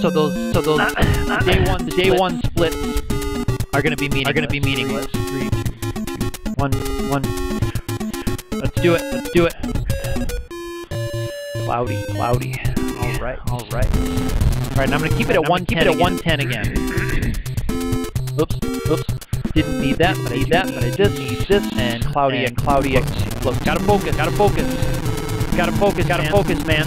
So those day one splits are gonna be meaningless. Three, two, one. Let's do it. Cloudy. All right. Now I'm gonna keep it at 110 again. Oops. Didn't need that, but I need that, but I just need this. And cloudy. Look, gotta focus, man.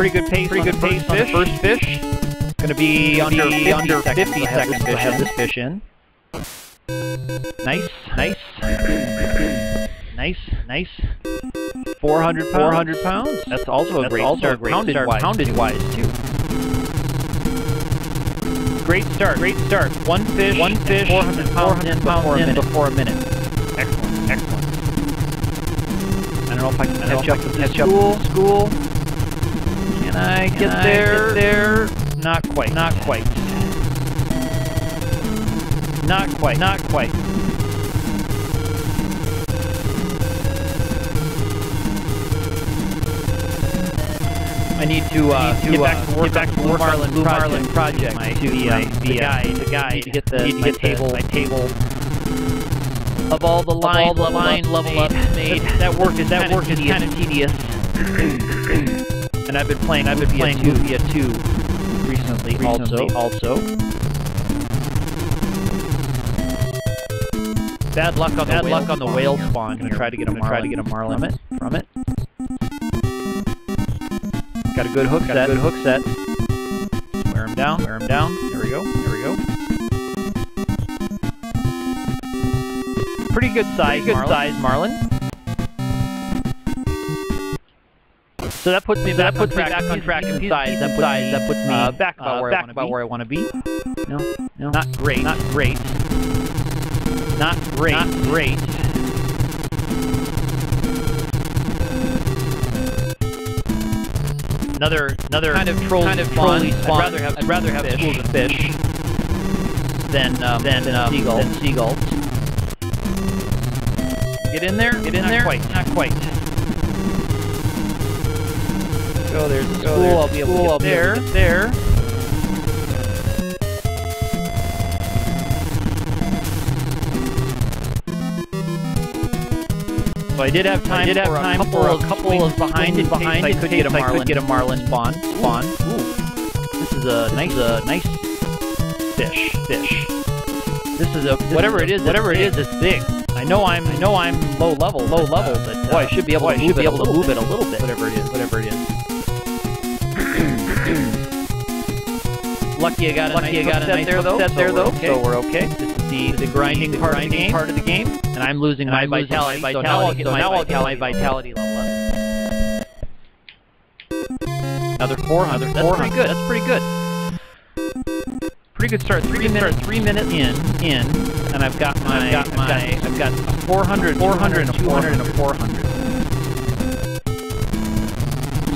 Pretty good pace on the first fish. Gonna be under 50 seconds. I have this fish in. Nice. 400 pounds. That's also a great start. Poundage-wise, too. Great start. One fish. 400 pounds in before a minute. Excellent. I don't know if I can catch up with school. Can I get there? Not quite. I need to get back to work on Blue Marlin project. To be the guy to get my table of all the line level ups made. That work is kind of tedious. And I've been playing Luvia 2 recently also. Bad luck on the whale spawn. I'm gonna try to get a marlin from it. Got a good hook set. Wear him down. There we go. Pretty good size marlin. So that puts me back on track in size. That puts me back about where I want to be. No. Not great. Not great. Another kind of troll spawn. I'd rather have schools of fish than seagulls. Get in there. Not quite. There's a school. I'll be able to get there. So I did have time for a couple of behind it. I could get a marlin spawn. Ooh. This is a nice fish. Whatever it is, it's big. I know I'm low level, but I should be able to move it a little bit. Whatever it is. Lucky I got a nice set there though. So we're okay. This is the grinding part of the game. And I'm losing my vitality, so now I'll get my vitality level up. Another 400. That's pretty good. Pretty good start. Three minutes in. And I've got a 400, and a 400, and a 400.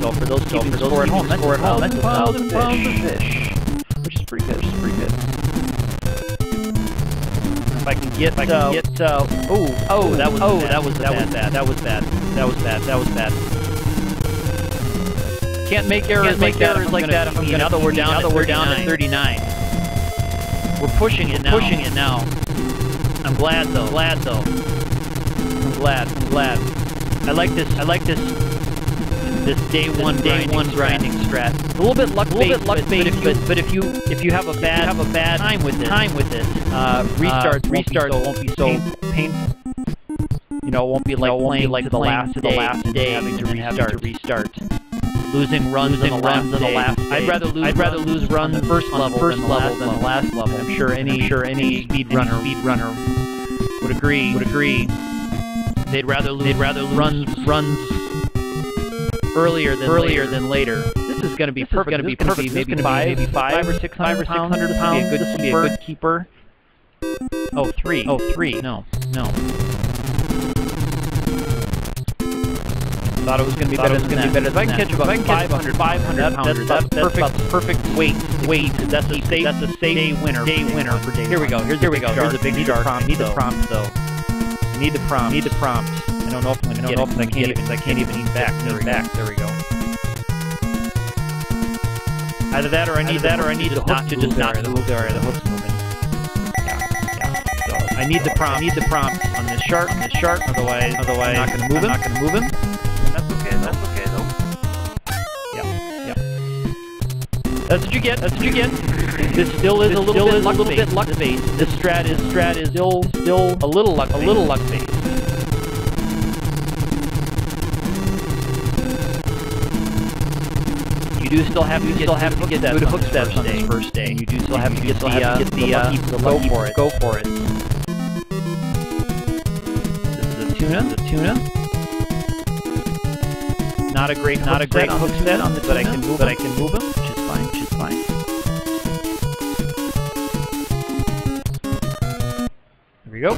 So for those keeping score at home, that's 1,000 pounds of fish. Which is pretty good. If I can get. That was bad. Can't make errors like that. Now that we're down at 39. We're pushing it now. I'm glad though. I'm glad. I like this. Day one grinding strat. A little bit luck based, but if you have a bad time with it, restarts won't be so painful. It won't be like playing to the last day and having to restart. Losing runs on the last. I'd rather lose runs on the first level than the last level. I'm sure any speedrunner would agree. They'd rather lose runs. Earlier than later. This is going to be perfect. Maybe 500 or 600 pounds. This will be a good keeper. Oh, three. No. Thought it was going to be better than that. If I can catch about 500 pounders, that's perfect weight. That's a safe day winner for day. Here we go. Here's a big shark. I need the prompt though. I don't know if I'm going to get it. I can't even eat back. There we go. Either that or I need the hook to just not move there. The hook's moving. I need the prompt. On this shark. Otherwise, I'm not gonna move him. That's okay. Though. Yeah. That's what you get. This still is a little bit luck based. This strat is still a little luck. Based. You do still have to get that hook steps on this first day. You do still have to get the go for it. The tuna. Not a great hook set on the tuna, but I can move him, which is fine, There we go.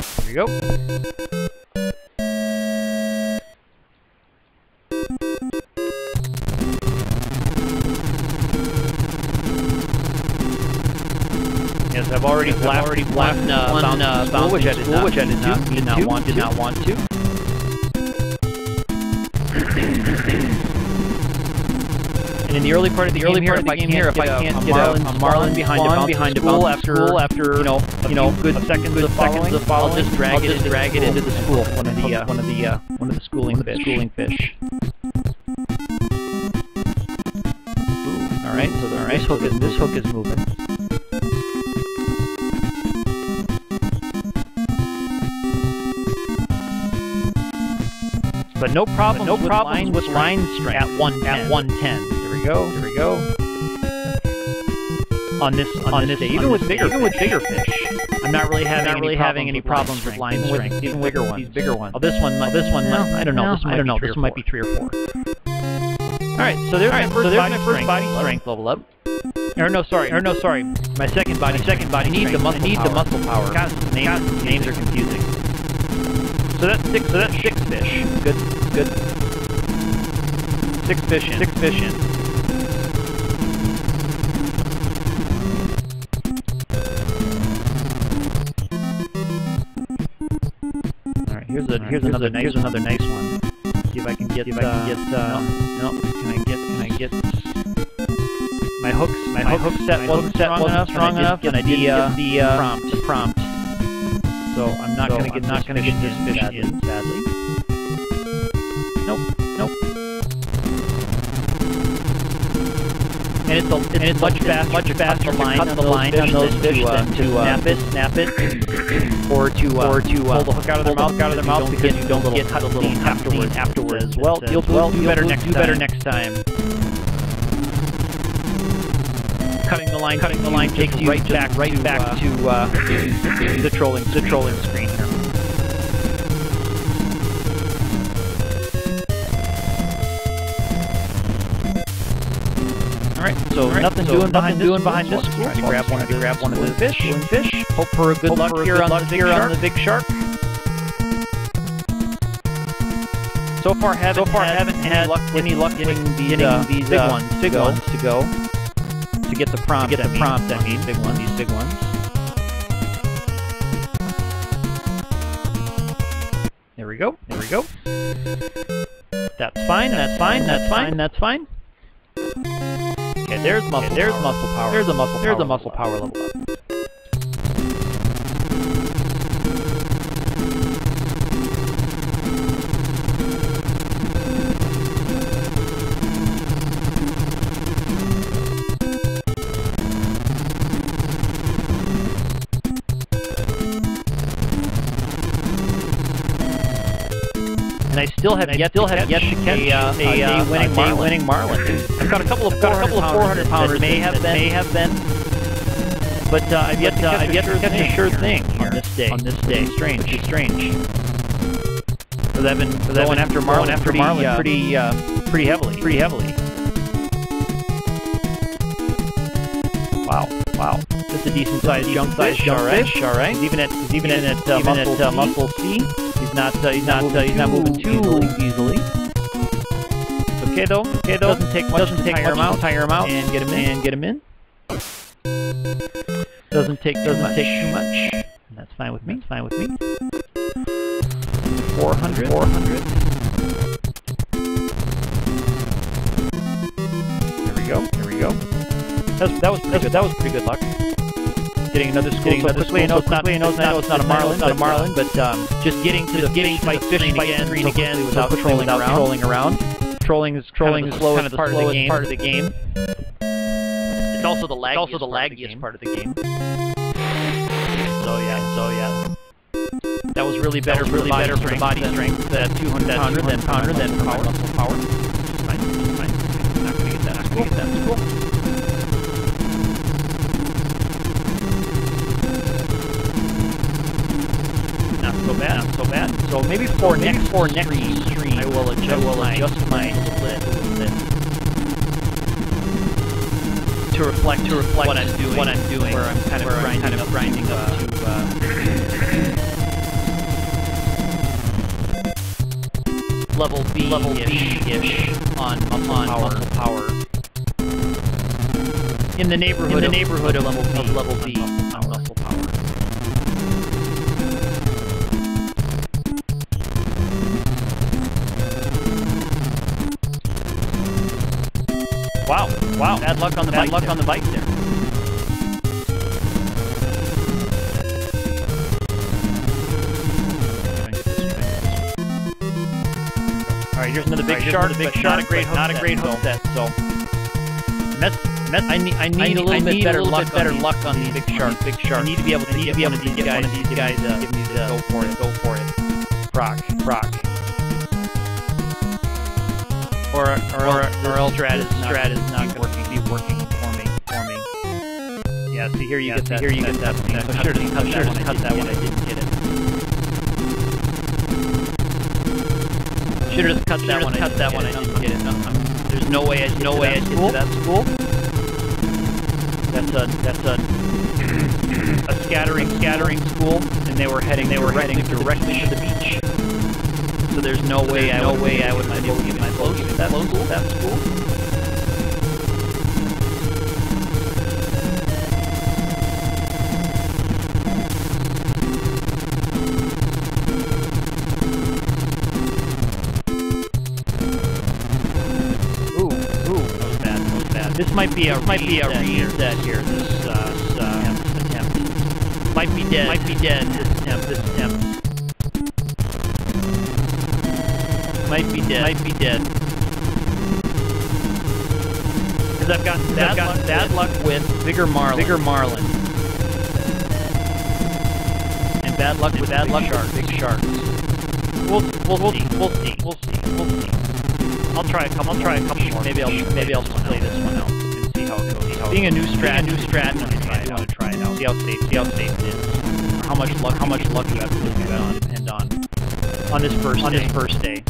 Yes, I've already blapped one bounce, which I did not want to. In the early part of the game here, if I can't get a marlin behind a bull after you know good seconds of following, I'll just drag it into the school. One of the schooling fish. All right, so this hook is moving. But no problem with line strength at 110. Here we go. On this day, even with bigger fish, I'm not really having any problems with line strength. Even bigger ones. Oh, this one. No, I don't know. No, this one might be 3 or 4. All right. So there's my first body strength level up. Or no, sorry. My second body. I need the muscle power. God, names are confusing. So that's 6. So that's 6 fish. Good. 6 fish in. Here's another nice one. See if I can get. No. Can I get? My hook set wasn't strong enough, and I didn't get the prompt. So I'm not gonna get this fish in, sadly. Nope. And it's much faster to cut the line on those fish than to snap it, or to pull the hook out of their mouth because you don't get cut a little afterwards as well. You'll do better next time. Cutting the line takes you right back to the trolling screen. So nothing doing behind this school. Grab one of the fish. Hope for good luck here on the big shark. So far haven't had any luck getting these big ones to get the prompt. These big ones. There we go. That's fine. Okay, there's muscle power. There's a muscle power level up. And I still have yet to catch a day-winning marlin. I've got a couple of 400-pounders may have been, but I've yet to catch a sure thing on this day. Strange. Because I've been going after marlin pretty heavily. Wow. That's a decent-sized jump fish, all right. Even at muscle C. He's not moving too easily. Kiddo. Kiddo doesn't take much to tire him out and get him in. Doesn't take too much. And that's fine with me. 400. There we go. That was pretty good luck. Getting another school so quickly. I know it's not a Marlin, but just getting by fishing again without trolling around. Trolling is kind of the slowest part of the game. It's also the laggiest part of the game. So yeah. That was really better for the body strength, that 200 than for my muscle power. Fine. I'm not gonna get that. Not so bad. So maybe for next stream, I will adjust my split a little bit to reflect what I'm doing, where I'm kind of grinding up to. Level B-ish on muscle power. In the neighborhood of level B on muscle power. Wow! Bad luck on the bike there. Here's another big shark. Not a great hook set. I need a little bit better luck on these big sharks. I need to be able to get one of these guys. Go for it. Proc. Or else Strat is not going to be working for me. Yeah. See here you get that. I'm sure to cut that one. I didn't get it. Should have just cut that one. I didn't get it. There's no way I'd get to that school. That's a scattering school, and they were heading directly to the beach. So there's no way I would be able to get my boat to that school. This might be a reset here. This attempt might be dead. This attempt might be dead. Because I've got bad luck with bigger marlin, and bad luck with big sharks. We'll see. I'll try a couple more. Maybe I'll just play this one out. Being a new strat, I want to try it out. See how safe it is. How much luck you have to depend on this first day.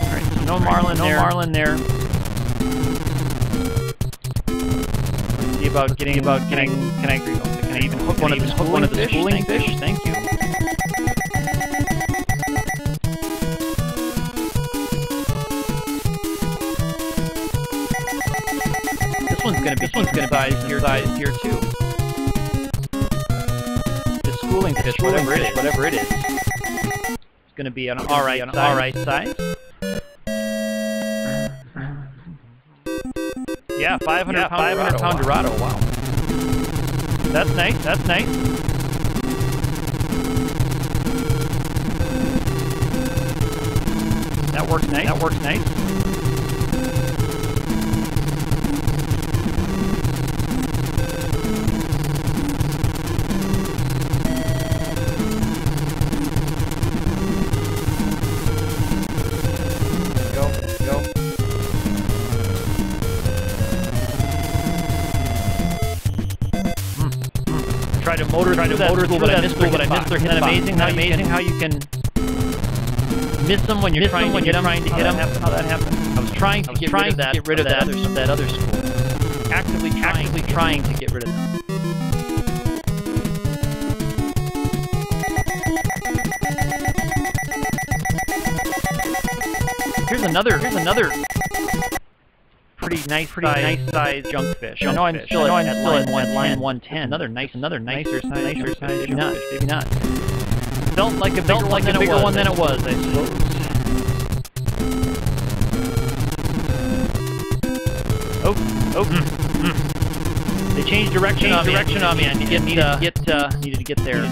All right, so no marlin there. Let's see about getting. Can I even hook one of the schooling fish? Thank you. This one's gonna be size here too. The schooling fish, whatever it is, it's gonna be on an all right size. Yeah, 500 pound Dorado. Wow. That's nice. That works nice. Tried to motor through, but I missed their hitbox. Isn't that amazing how you can miss them when you're trying to hit them? How that happened. I was trying to get rid of that other school. actively trying to get rid of them. Here's another pretty nice size junkfish. No, I'm still at line 110. Another nicer size. Maybe not. Felt like a bigger one than it was, I suppose. Oh. They changed direction on me. I needed to get there.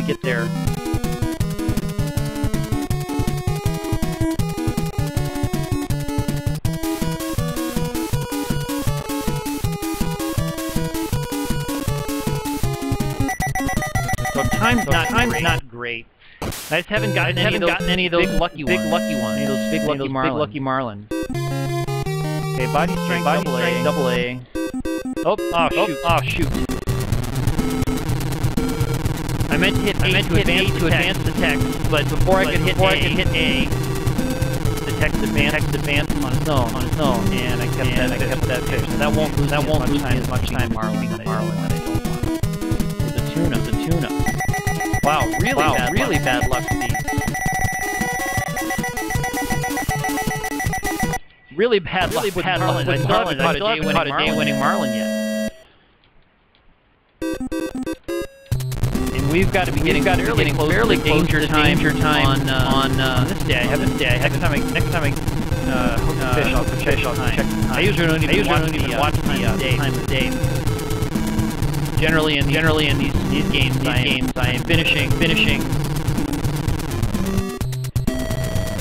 So time's not great. I just haven't gotten any of those big lucky ones. Any of those big lucky marlin. Okay, body strength double A. Oh shoot. I meant to hit A to advance the text, but before I could hit A, the text advanced on its own, and I kept that fish. That won't lose me as much time, marlin. Tuna. Wow, really bad luck. Really bad luck with marlin. I still haven't caught a day-winning marlin yet. And we've got to be getting fairly close to danger time on this day. Next time I hook a fish, I'll check time. I usually don't even watch the time of day. Generally in these games, I am finishing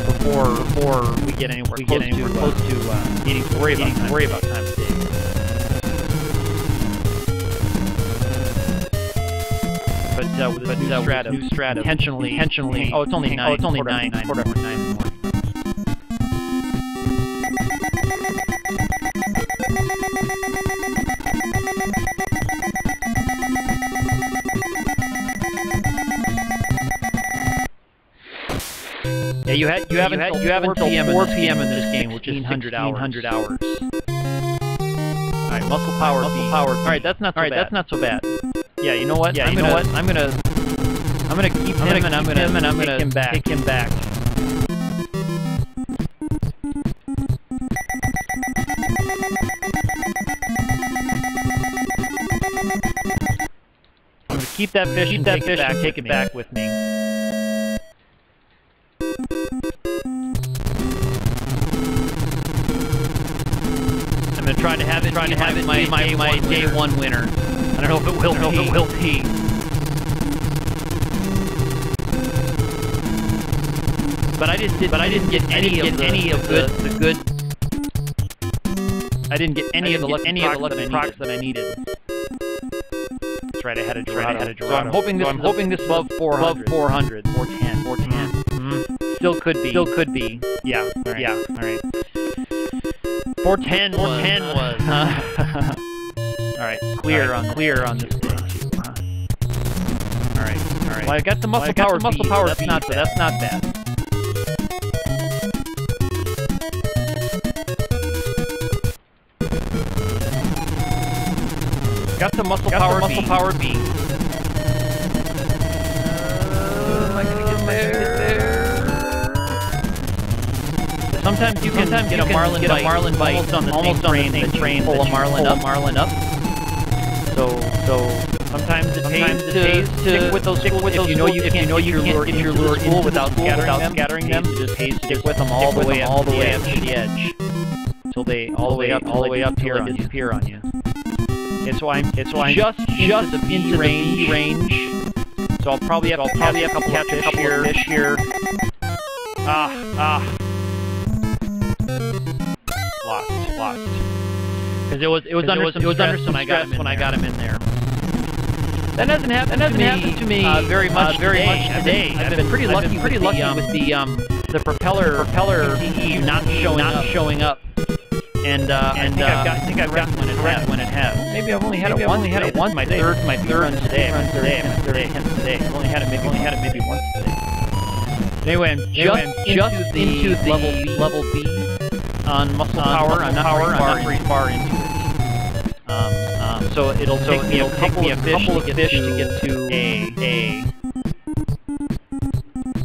before we get anywhere close to needing to worry about time of day. But with a new stratum, intentionally. Oh, it's only nine. Quarter after nine in the morning. Yeah, you have until 4 p.m. in this game, which is 1,600 hours. All right, muscle power. All right, that's not so bad. Yeah, you know what? I'm gonna keep him and I'm gonna take him back. I'm gonna keep that fish and take it back with me. Trying to have it be my day one winner. I don't know if it will. I don't know if it will be. But I didn't get any of the good. I didn't get any of the lucky procs that I needed. That's right. I had a Dorado. So I'm hoping this is above 400. 410. Mm-hmm. Still could be. Yeah. All right. 410 was. Huh? Alright, clear on this day. Alright. Well, I got the muscle power. That's not bad. Got the muscle power B. Am I gonna get there? Sometimes you can get a marlin bite almost on the train pull a marlin up. So sometimes it pays to stick with those if you know you can get your lure into your school without scattering them. It just pays to stick with them all the way up to the edge until they all the way up here on you. So I'm just into the B range. So I'll probably have to catch a couple of fish here. Lost. Because it was under some stress when I got him in there. That hasn't happened to me very much today. I've been pretty lucky with the propeller not showing up. And I think I've got one when it has. Maybe I've only had it once. My third run today. I've only had it maybe once. Anyway, I'm just into the level B. On muscle power, I'm not very far into it. So it'll take me a couple of fish to get to a.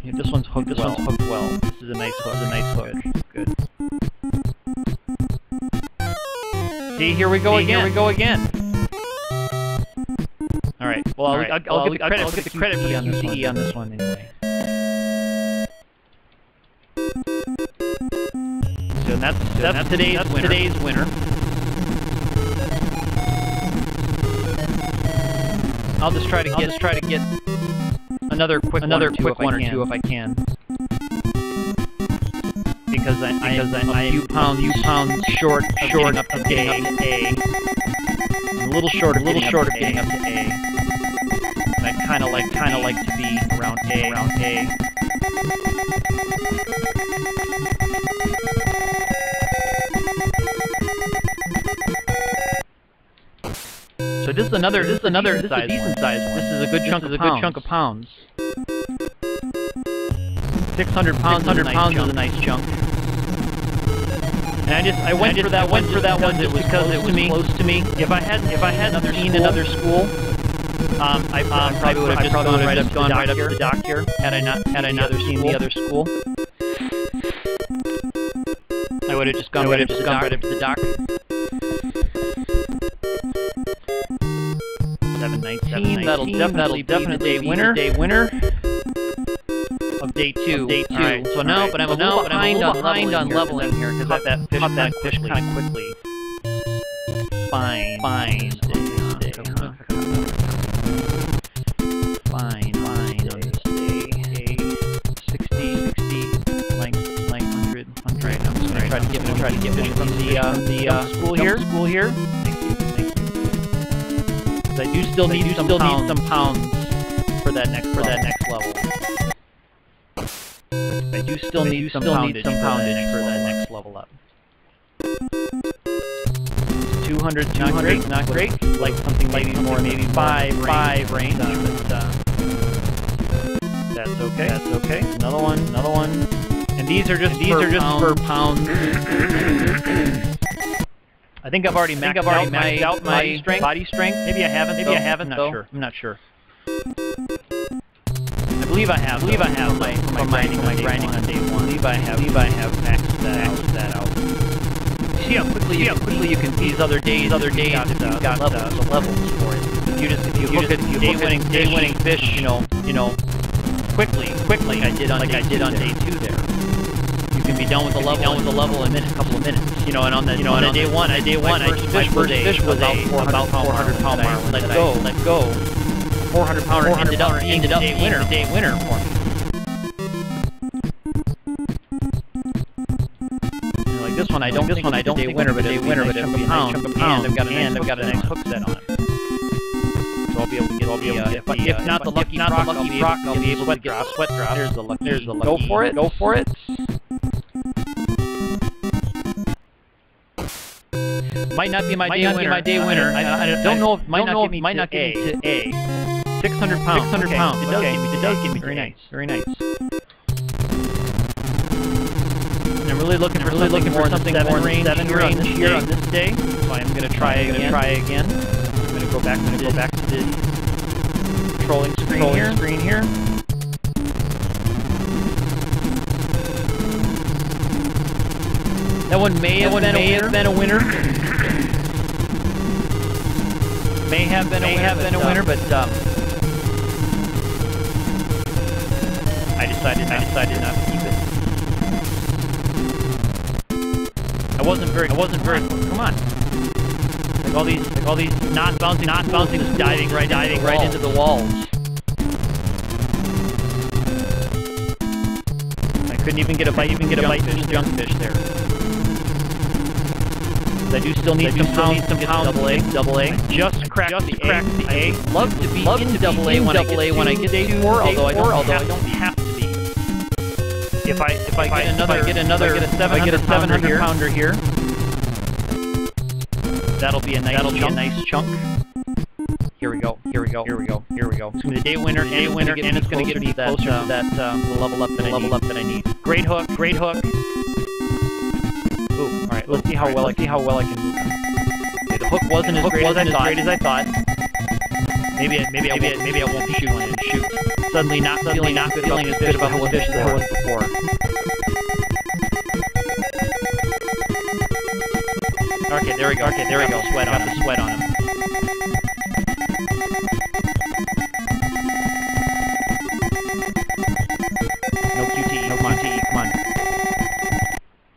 Yeah, this one's hooked. This one's hooked well. This is a nice hook. Good. See, here we go again. All right. Well, I'll get the credit for the QCE on this one anyway. So that's today's winner. I'll just try to get another quick one or two if I can. Because I'm a few pounds short of getting up to A. I'm a little short of getting up to A. And I kinda like to be around A. So this is a decent size one. This is a good chunk of pounds. 600 pounds is a nice chunk. And I went for that one just because it was close to me. If I had seen another school, I probably would have just gone right up to the dock here. Had I not seen the other school, I would have just gone right up to the dock. 719. That'll definitely be the day winner of day two. Right. So now, but I'm a little behind on leveling here because I caught that fish kind of quickly. Fine on this day. 60, like 100. I'm just gonna try to get fish from the school here. I do still need some pounds for that next level. I do still need some poundage for that next level up. 200, not great. Like something maybe 5 range, but that's okay. Another one. And these are just per pound. I think I've already maxed out my body strength. Maybe I haven't. I'm not sure. I believe I have. My grinding on day one. I believe I have maxed that out. See how quickly you can see these other days. You've got the levels for it. If you look at day winning fish, you know, quickly. Like I did on day two there. Can be done with the level in a couple of minutes. On day one, my first fish was about 400 pound marlin. Let go. 400 pounder ended up day winner for me. Like this one, I don't day winner, but it's a pound. I've got a nice hook set on it. So I'll be able to get. If not the lucky rock, I'll be able to get a sweat drop. There's the lucky. Go for it. Might not be my day winner. I don't know if might not get me to A. 600 pounds. 600 pounds. It does give me. Very nice. And I'm really looking for something more than seven range here on this day. So I'm gonna try again. I'm gonna go back to the trolling screen here. That one may have been a winner. May have been a winner, but I decided not to keep it. I wasn't very. Come on! Like all these not bouncing, just diving right into the walls. I couldn't even get a bite. Even get a junk fish there. I do still need some pounds. Double A. Just cracked the A. Love to be in double A when I get to four. Although I don't have to be. If I get a 700 pounder here, that'll be a nice chunk. Here we go. It's gonna be the day winner, and it's gonna get me closer to that level up that I need. Great hook. Ooh, all right. Let's see how well I can move. Okay, the hook wasn't as great as I thought. Maybe I won't shoot one and shoot. Suddenly not feeling as good about a fish as I was before. Okay, there we go. Sweat on him.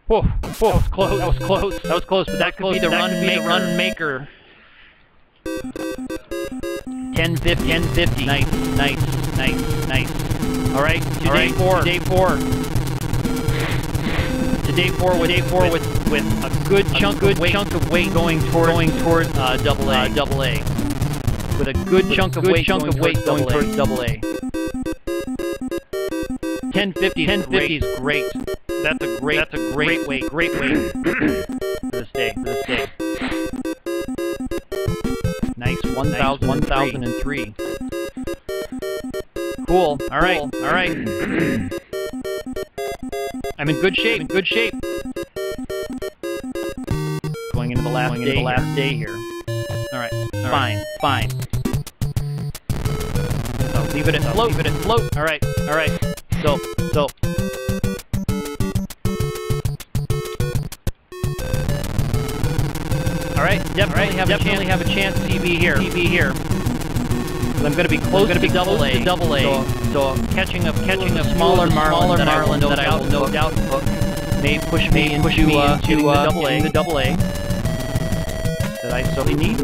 Whoa, whoa, that was close, but that could be the run maker. 10:50, nice. Alright, to day four with a good chunk of weight going towards double A. With a good chunk of weight going towards double A. 10:50 is great. That's a great way for this day. Nice, 1003. Cool. All right. I'm in good shape. Going into the last day here. All right. Fine. So leave it at float. All right. So. Alright, definitely have a chance to be here. I'm going to be close to double A. So catching a smaller marlin that I will no doubt hook may push me into the double A that I so need.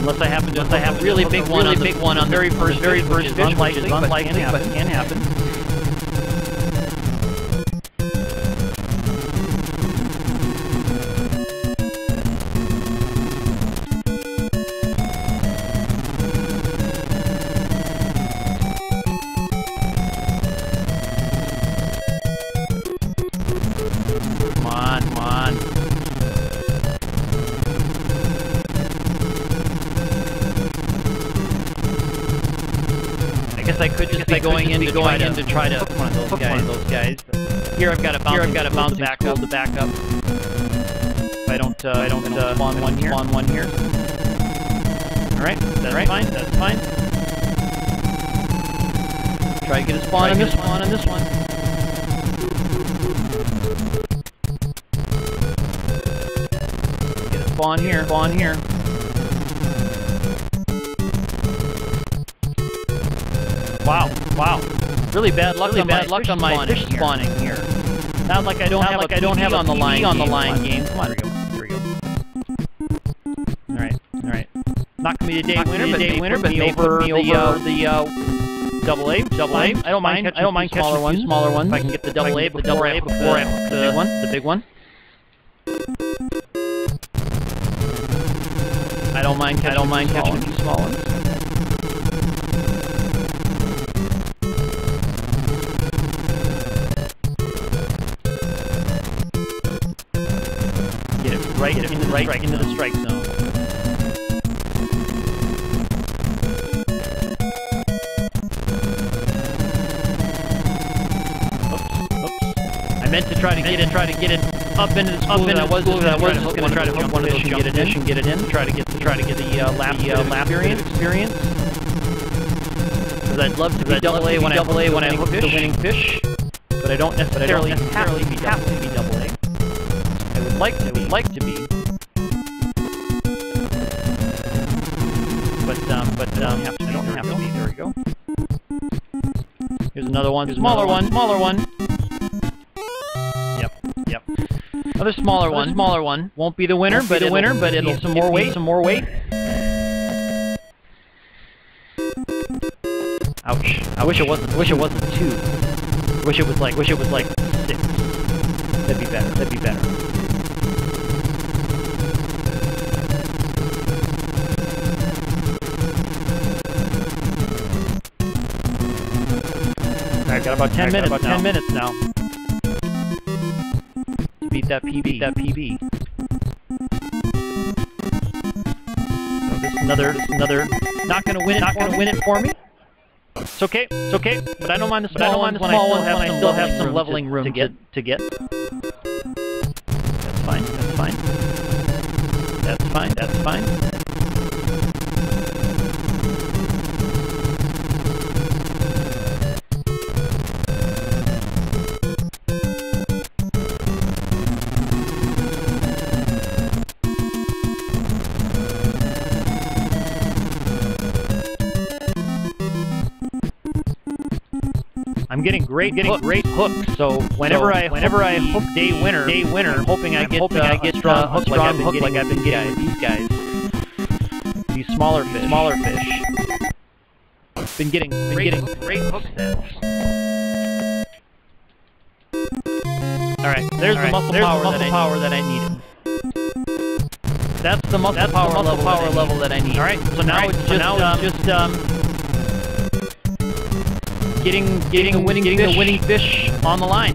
Unless I happen to have a really big one on the very first fish, which is unlikely, but can happen. I could just be going in to try to hook one of those guys. Here I've got to bounce back up. If I don't spawn one here. Alright, that's fine. Try to get a spawn on this one. Get a spawn here. Wow. Really bad luck on my fish spawning here. Not like I don't have on the line game. Come on, here we go. All right. Not gonna be a day winner, but they put me over the double A. I don't mind catching smaller ones. If I can get the double A before I hook the big one. I don't mind catching a few small ones. Right into the strike zone. Oops. I meant to try to get it up into the school, I was going to try to hook one of those and get it in. Try to get the lap experience. Because I'd love to be double A when I hook the winning fish, but I don't necessarily have to be double A. I would like to be. But I don't have to be. There we go. Here's another one. Smaller one. Yep. Another smaller one. Won't be the winner, but it'll need some more weight. Ouch. I wish it wasn't two. Wish it was like six. That'd be better. I've got about 10 minutes now. Beat that PB. So this another. Not gonna win it for me. It's okay. But I don't mind the small ones. I still have some leveling room to get. fine, that's fine. I'm getting great hooks. So whenever I hook day winner, I'm hoping I get strong hooks like I've been getting with these guys. These smaller fish. I've been getting great hook sets. All right, there's the muscle power that I needed. That's the muscle power level that I need. All right, so now it's just Getting the winning fish on the line.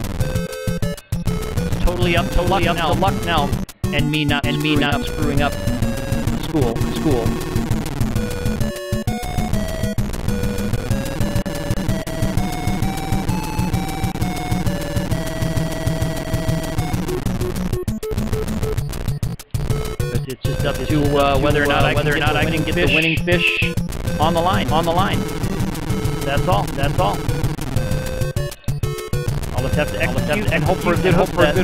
It's totally up to luck now, and me not screwing up. School. But it's just up to whether or not I can get the winning fish on the line. That's all. I'll just have to execute and hope for a good hook set.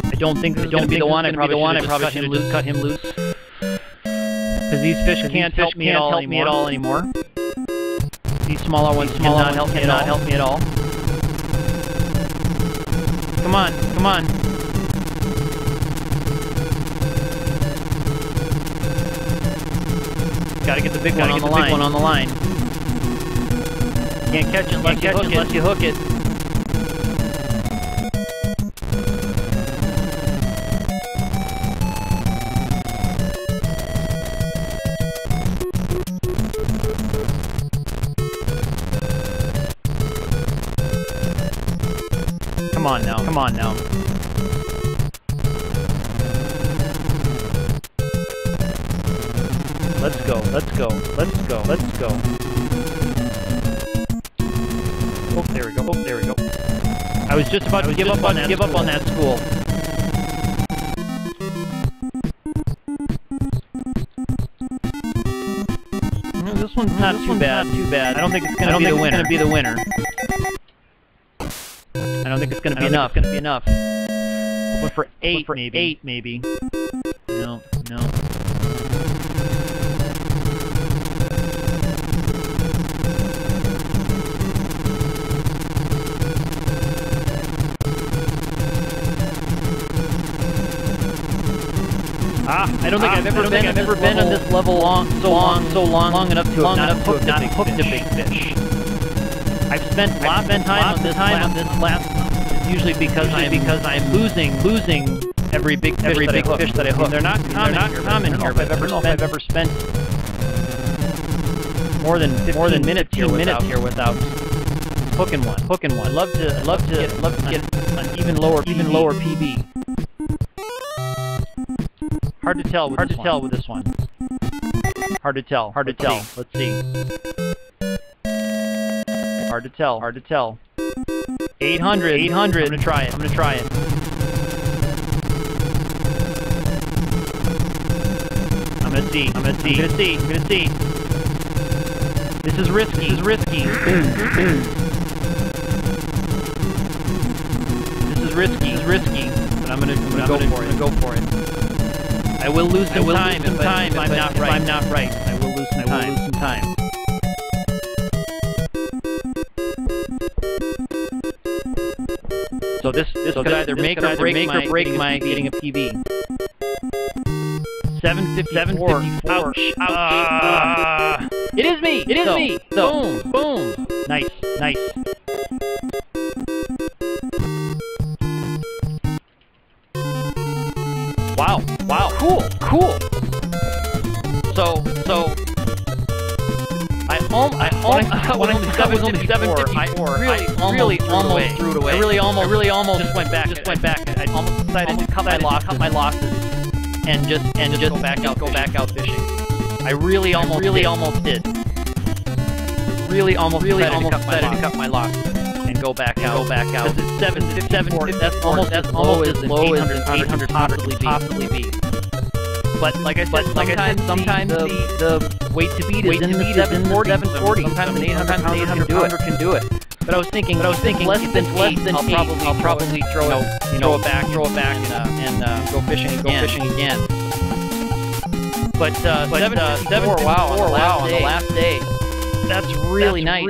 I don't think this is going to be the one. I probably should have cut him loose. Because these fish can't help me at all anymore. These smaller ones cannot help me at all. Come on. Gotta get the big one on the line. Can't catch it unless you hook it. Come on now. Let's go. Oh, there we go. I was just about to give up on that school. No, this one's not too bad. I don't think it's gonna be the winner. I don't think it's gonna be enough. Hoping for eight maybe. No. I don't think I've ever been on this level long enough to have not hooked a big fish. I've spent lots of time on this last. Usually because I'm losing every big fish that I hook. They're not common here, but I don't know if I've ever spent more than minutes here without hooking one. I'd love to get an even lower PB. Hard to tell with this one. Hard to tell. Let's see. Hard to tell. 800. I'm gonna try it. I'm gonna see. This is risky. This is risky. But I'm gonna go for it. I will lose some time if I'm not right. I will lose some time. So this could either make or break my getting a PB. 754. Ouch. It is me. So, boom. Nice. Wow. Cool. So. When I was only 754, I really almost threw it away. I really almost went back. I almost decided to cut my losses and just go back out fishing. I really almost did. Really almost decided to cut my lock and go back out. Because it's 750. That's almost as low as 800 possibly be. But like I said, sometimes the weight to beat is in the 740. Sometimes an 800 pounder can do it. But I was thinking, less than eight, I'll probably throw it back and go fishing again. But 754, wow, on the last day. That's really nice.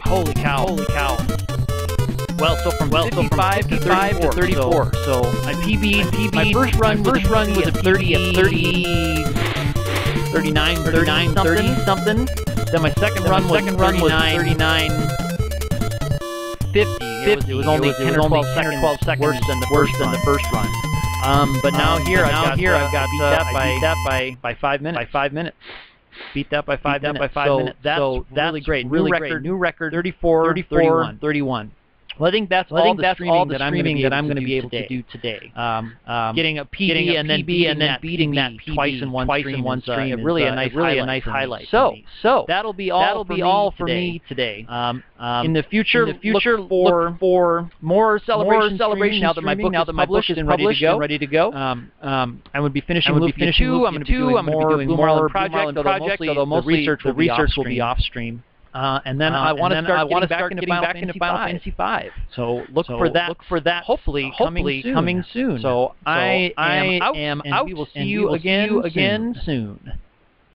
Holy cow. Well, so from 55 to 34. So I PB'd. My first run was a PB 39 something. Then my second run was 39.50. It was only 10 or 12 seconds worse than the first run. But now here I've got beat that by 5 minutes. Beat that by five minutes. That's really great. New record. 34, 31. Well, I think that's all the streaming that I'm going to be able to do today. Getting a PB and then beating that twice in one stream is really a nice highlight. So that'll be all for me today. In the future, look for more celebration now that my book is ready to go. I would be finishing Loop U2. I'm going to be doing more projects, although mostly the research will be off stream. And then I want to start getting back into Final Fantasy V. So look for that. Hopefully coming soon. So I am out, and we will see you again soon.